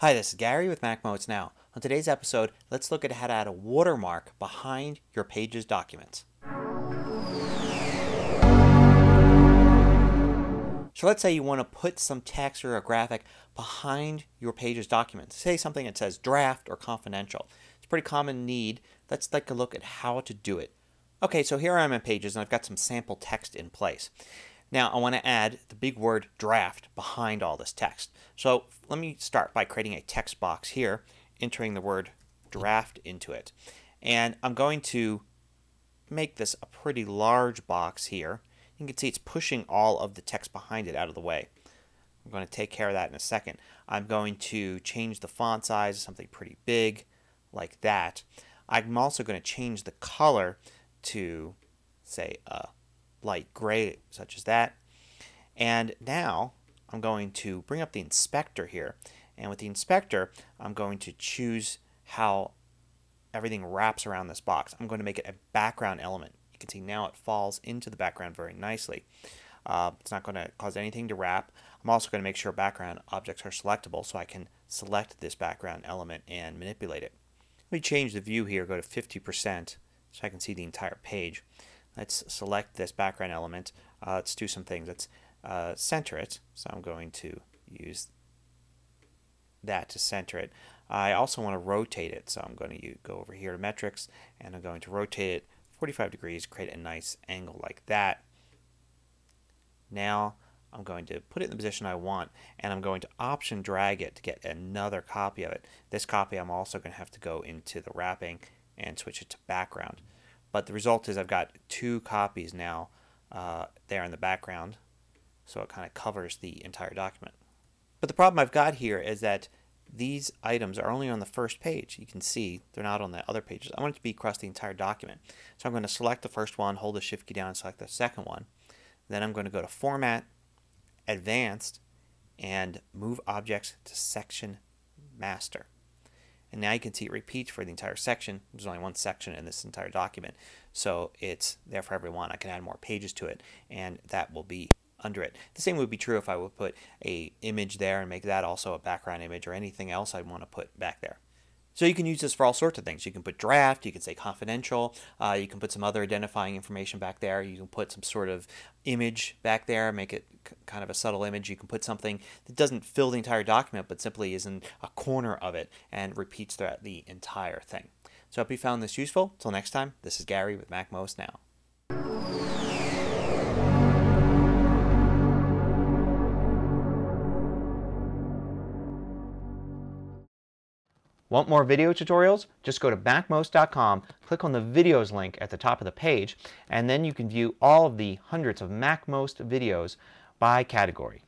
Hi, this is Gary with MacMost Now. On today's episode, let's look at how to add a watermark behind your Pages documents. So let's say you want to put some text or a graphic behind your Pages documents. Say something that says draft or confidential. It's a pretty common need. Let's take a look at how to do it. Okay, so here I am in Pages and I've got some sample text in place. Now I want to add the big word draft behind all this text. So let me start by creating a text box here, entering the word draft into it. And I'm going to make this a pretty large box here. You can see it's pushing all of the text behind it out of the way. I'm going to take care of that in a second. I'm going to change the font size to something pretty big like that. I'm also going to change the color to, say, a light gray such as that. And now I'm going to bring up the inspector here, and with the inspector I'm going to choose how everything wraps around this box. I'm going to make it a background element. You can see now it falls into the background very nicely. It's not going to cause anything to wrap. I'm also going to make sure background objects are selectable so I can select this background element and manipulate it. Let me change the view here, go to 50% so I can see the entire page. Let's select this background element. Let's do some things. Let's center it. So I'm going to use that to center it. I also want to rotate it. So I'm going to go over here to metrics and I'm going to rotate it 45 degrees, create a nice angle like that. Now I'm going to put it in the position I want and I'm going to option drag it to get another copy of it. This copy I'm also going to have to go into the wrapping and switch it to background. But the result is I've got two copies now there in the background, so it kind of covers the entire document. But the problem I've got here is that these items are only on the first page. You can see they're not on the other pages. I want it to be across the entire document. So I'm going to select the first one, hold the shift key down and select the second one. Then I'm going to go to Format, Advanced, and Move Objects to Section Master. And now you can see it repeats for the entire section. There's only one section in this entire document, so it's there for everyone. I can add more pages to it and that will be under it. The same would be true if I would put an image there and make that also a background image or anything else I'd want to put back there. So you can use this for all sorts of things. You can put draft, you can say confidential, you can put some other identifying information back there, you can put some sort of image back there, make it kind of a subtle image. You can put something that doesn't fill the entire document but simply is in a corner of it and repeats throughout the entire thing. So I hope you found this useful. Till next time, this is Gary with MacMost Now. Want more video tutorials? Just go to MacMost.com, click on the videos link at the top of the page, and then you can view all of the hundreds of MacMost videos by category.